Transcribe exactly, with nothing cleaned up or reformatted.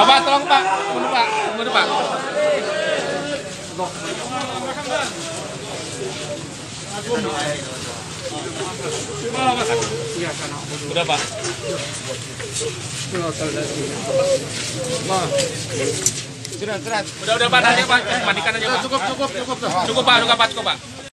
Bapak tolong Pak, mundur Pak, mundur Pak. Udah Pak. Sudah, sudah. Udah, udah Pak, tanya Pak, mandikan aja Pak. Cukup, cukup, cukup. Cukup Pak, cukup Pak, cukup Pak.